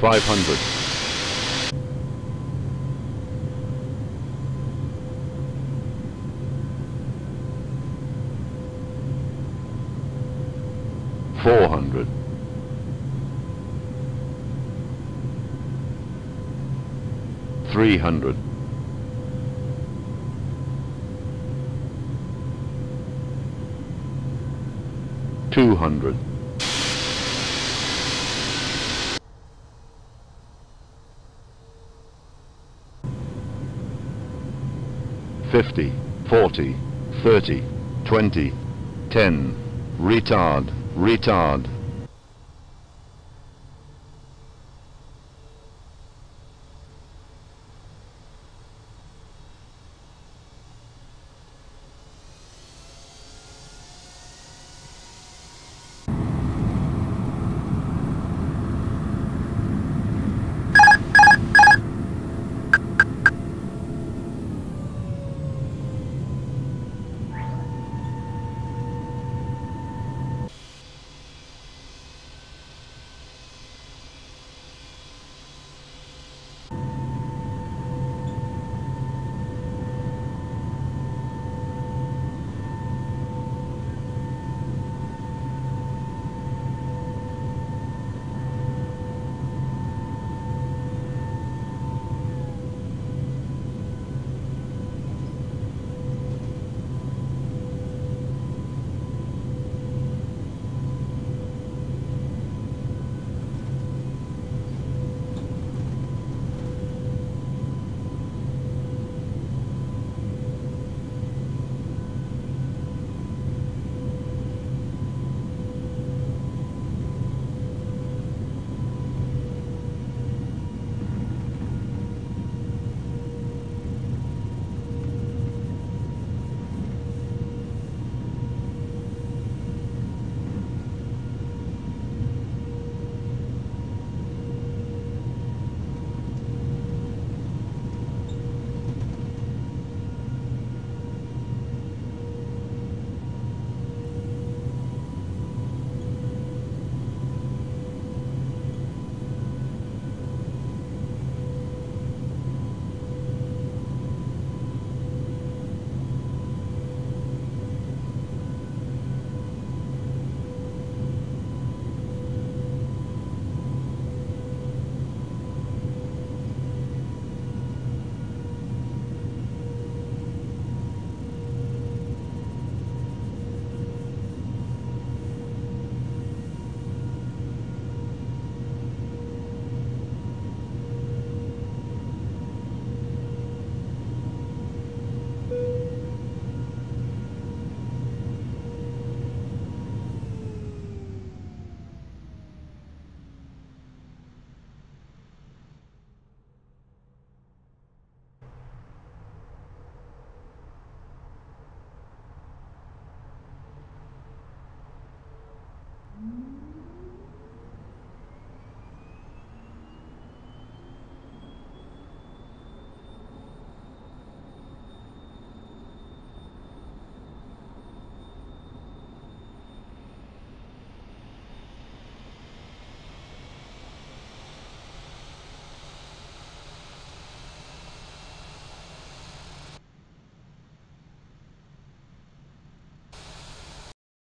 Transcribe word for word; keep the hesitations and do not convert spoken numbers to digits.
five hundred. four hundred. three hundred. two hundred. fifty, forty, thirty, twenty, ten, retard, retard. Mm-hmm.